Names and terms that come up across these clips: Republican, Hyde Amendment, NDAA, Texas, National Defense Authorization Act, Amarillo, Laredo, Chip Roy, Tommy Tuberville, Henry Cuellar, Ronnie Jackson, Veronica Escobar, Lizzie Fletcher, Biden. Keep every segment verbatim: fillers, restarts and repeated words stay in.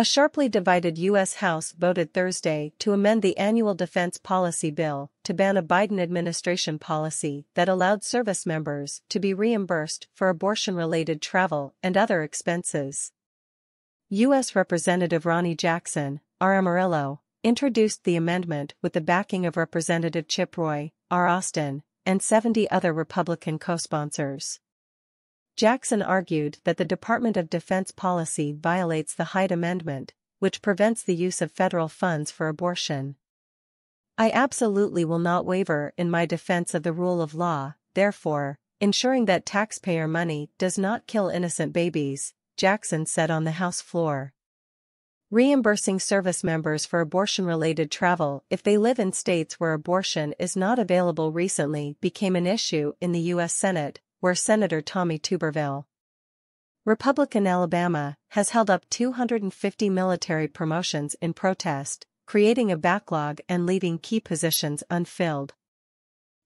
A sharply divided U S House voted Thursday to amend the annual defense policy bill to ban a Biden administration policy that allowed service members to be reimbursed for abortion-related travel and other expenses. U S Representative Ronnie Jackson, R. Amarillo, introduced the amendment with the backing of Representative Chip Roy, R. Austin, and seventy other Republican co-sponsors. Jackson argued that the Department of Defense policy violates the Hyde Amendment, which prevents the use of federal funds for abortion. "I absolutely will not waver in my defense of the rule of law, therefore, ensuring that taxpayer money does not kill innocent babies," Jackson said on the House floor. Reimbursing service members for abortion-related travel if they live in states where abortion is not available recently became an issue in the U S Senate, where Senator Tommy Tuberville, Republican Alabama, has held up two hundred fifty military promotions in protest, creating a backlog and leaving key positions unfilled.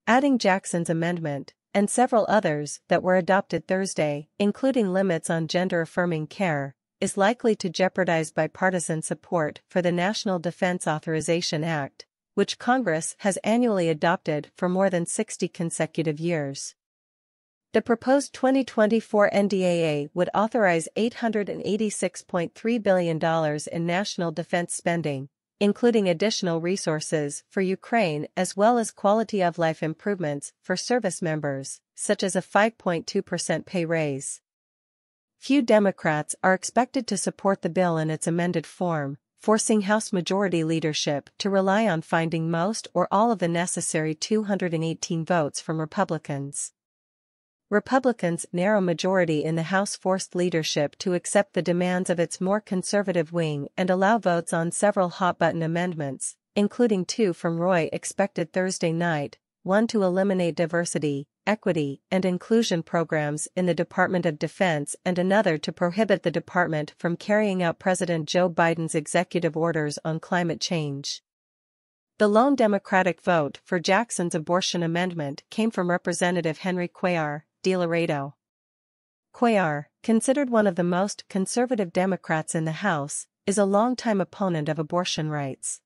Adding Jackson's amendment, and several others that were adopted Thursday, including limits on gender-affirming care, is likely to jeopardize bipartisan support for the National Defense Authorization Act, which Congress has annually adopted for more than sixty consecutive years. The proposed twenty twenty-four N D A A would authorize eight hundred eighty-six point three billion dollars in national defense spending, including additional resources for Ukraine as well as quality of life improvements for service members, such as a five point two percent pay raise. Few Democrats are expected to support the bill in its amended form, forcing House Majority leadership to rely on finding most or all of the necessary two hundred eighteen votes from Republicans. Republicans' narrow majority in the House forced leadership to accept the demands of its more conservative wing and allow votes on several hot-button amendments, including two from Roy expected Thursday night, one to eliminate diversity, equity, and inclusion programs in the Department of Defense and another to prohibit the department from carrying out President Joe Biden's executive orders on climate change. The lone Democratic vote for Jackson's abortion amendment came from Representative Henry Cuellar, De Laredo. Cuellar, considered one of the most conservative Democrats in the House, is a longtime opponent of abortion rights.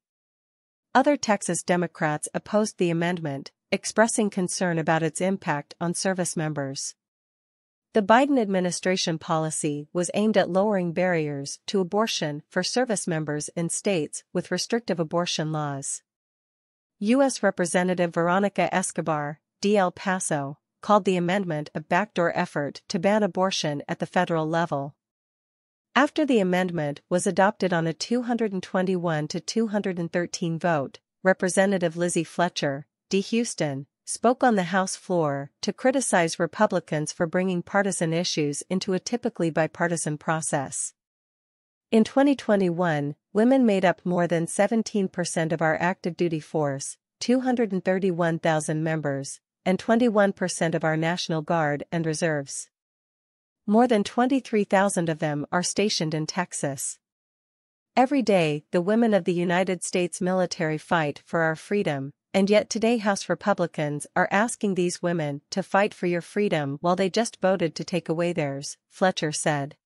Other Texas Democrats opposed the amendment, expressing concern about its impact on service members. The Biden administration policy was aimed at lowering barriers to abortion for service members in states with restrictive abortion laws. U S Representative Veronica Escobar, D. El Paso, called the amendment a backdoor effort to ban abortion at the federal level. After the amendment was adopted on a two hundred twenty-one to two hundred thirteen vote, Representative Lizzie Fletcher, D. Houston, spoke on the House floor to criticize Republicans for bringing partisan issues into a typically bipartisan process. "In twenty twenty-one, women made up more than seventeen percent of our active duty force, two hundred thirty-one thousand members, and twenty-one percent of our National Guard and reserves. More than twenty-three thousand of them are stationed in Texas. Every day, the women of the United States military fight for our freedom, and yet today House Republicans are asking these women to fight for your freedom while they just voted to take away theirs," Fletcher said.